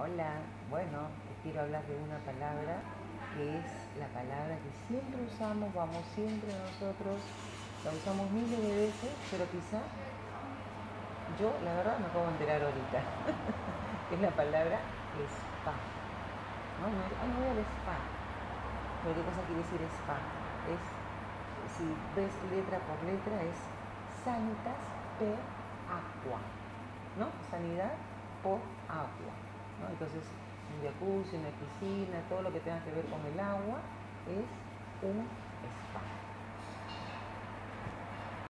Hola, bueno, te quiero hablar de una palabra que es la palabra que siempre usamos, vamos siempre nosotros, la usamos miles de veces, pero quizá yo la verdad me puedo enterar ahorita. Es la palabra SPA. No voy al SPA. Pero ¿qué cosa quiere decir SPA? Es, si ves letra por letra, es Sanitas per Aqua, ¿no? Sanidad por agua, ¿no? Entonces, un jacuzzi, una piscina, todo lo que tenga que ver con el agua es un spa.